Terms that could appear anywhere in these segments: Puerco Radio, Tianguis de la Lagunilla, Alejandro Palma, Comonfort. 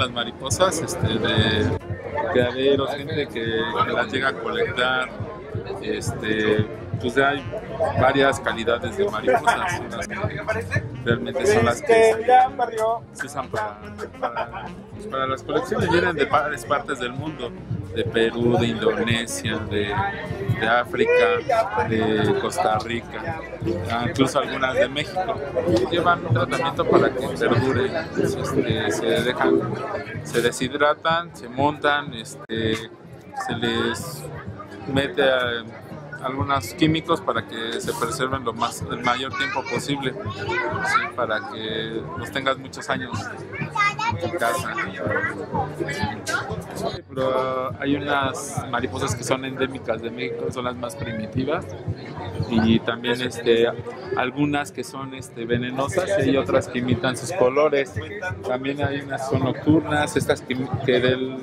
las mariposas de criaderos, gente que las llega a colectar. Pues hay varias calidades de mariposas, unas que realmente son las que se usan para las colecciones. Vienen de varias partes del mundo, de Perú, de Indonesia, de África, de Costa Rica, incluso algunas de México. Llevan un tratamiento para que perdure, se deshidratan, se montan, se les mete algunos químicos para que se preserven el mayor tiempo posible, ¿sí? Para que los tengas muchos años en casa. Pero hay unas mariposas que son endémicas de México, son las más primitivas, y también algunas que son venenosas y hay otras que imitan sus colores. También hay unas que son nocturnas, estas que del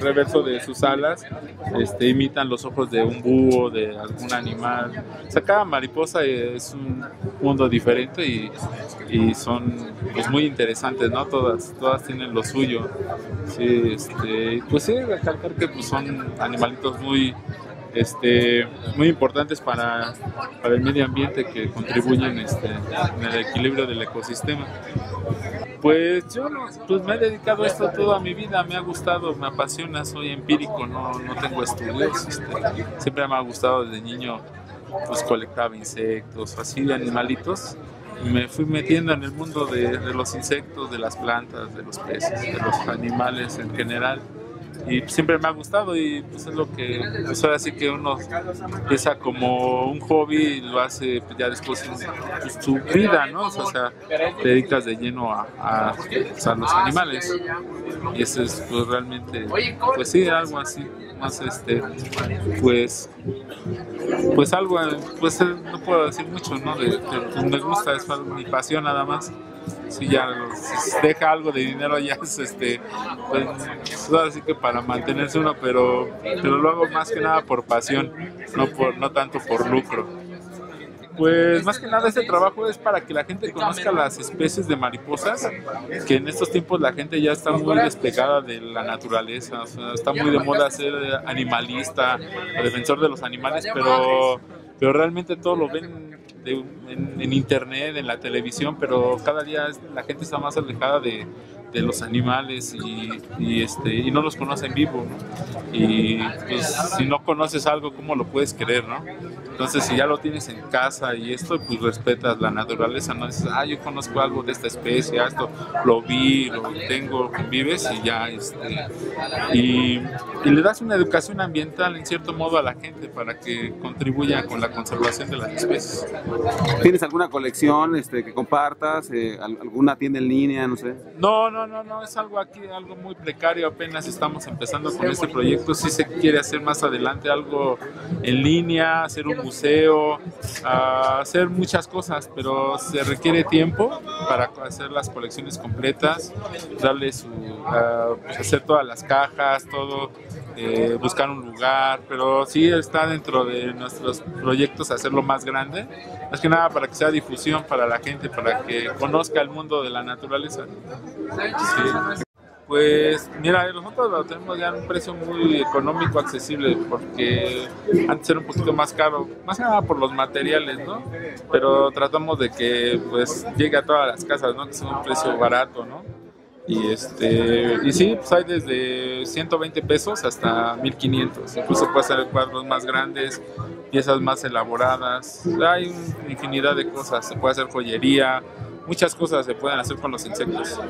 reverso de sus alas imitan los ojos de un búho, de algún animal. O sea, cada mariposa es un mundo diferente y son, pues, muy interesantes, ¿no? Todas tienen lo suyo. Sí, pues sí, recalcar que pues, son animalitos muy muy importantes para el medio ambiente, que contribuyen en el equilibrio del ecosistema. Pues yo me he dedicado a esto toda mi vida, me ha gustado, me apasiona, soy empírico, no tengo estudios. Siempre me ha gustado desde niño, pues colectaba insectos, así animalitos. Me fui metiendo en el mundo de los insectos, de las plantas, de los peces, de los animales en general. Y siempre me ha gustado y pues es lo que, pues ahora sí que uno empieza como un hobby y lo hace ya después en su vida, ¿no? O sea, te dedicas de lleno a los animales y eso es pues, realmente, pues sí, algo así, más pues algo, pues no puedo decir mucho, ¿no? Me gusta, es mi pasión nada más. Si ya deja algo de dinero ya es pues, así que para mantenerse uno, pero lo hago más que nada por pasión, no tanto por lucro. Pues más que nada este trabajo es para que la gente conozca las especies de mariposas, que en estos tiempos la gente ya está muy despegada de la naturaleza, o sea, está muy de moda ser animalista, defensor de los animales, pero realmente todo lo ven en internet, en la televisión, pero cada día la gente está más alejada de los animales y no los conoce en vivo, ¿no? Y pues, si no conoces algo, ¿cómo lo puedes querer, no? Entonces, si ya lo tienes en casa y esto, pues respetas la naturaleza, no dices, yo conozco algo de esta especie, esto lo vi, lo tengo, convives y ya, y le das una educación ambiental en cierto modo a la gente para que contribuya con la conservación de las especies. ¿Tienes alguna colección que compartas? ¿Alguna tienda en línea? No sé. No, es algo aquí, algo muy precario, apenas estamos empezando con este proyecto. Sí se quiere hacer más adelante algo en línea, hacer un museo, hacer muchas cosas, pero se requiere tiempo para hacer las colecciones completas, darle pues hacer todas las cajas, todo, buscar un lugar, pero sí está dentro de nuestros proyectos hacerlo más grande, más que nada para que sea difusión para la gente, para que conozca el mundo de la naturaleza. Sí. Pues mira, nosotros lo tenemos ya a un precio muy económico, accesible, porque antes era un poquito más caro, más que nada por los materiales, ¿no? Pero tratamos de que pues llegue a todas las casas, ¿no? Que sea un precio barato, ¿no? Y sí, pues hay desde 120 pesos hasta 1500, incluso puede ser cuadros más grandes, piezas más elaboradas, hay una infinidad de cosas, se puede hacer joyería. Muchas cosas se pueden hacer con los insectos,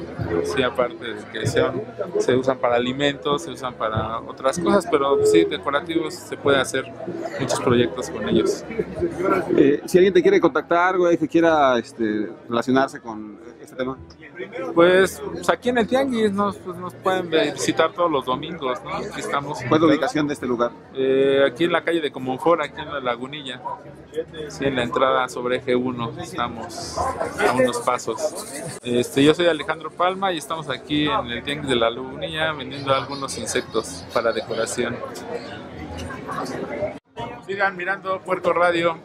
sí, aparte de que se usan para alimentos, se usan para otras cosas, pero sí, decorativos se puede hacer muchos proyectos con ellos. Si alguien te quiere contactar, güey, que quiera relacionarse con este tema. Pues aquí en el Tianguis nos pueden visitar todos los domingos, ¿no? Aquí estamos. ¿Cuál es la ubicación de este lugar? Aquí en la calle de Comonfort, aquí en La Lagunilla, sí, en la entrada sobre Eje 1, estamos a unos pasos. Yo soy Alejandro Palma y estamos aquí en el Tianguis de la Lagunilla vendiendo algunos insectos para decoración. Sigan mirando Puerco Radio.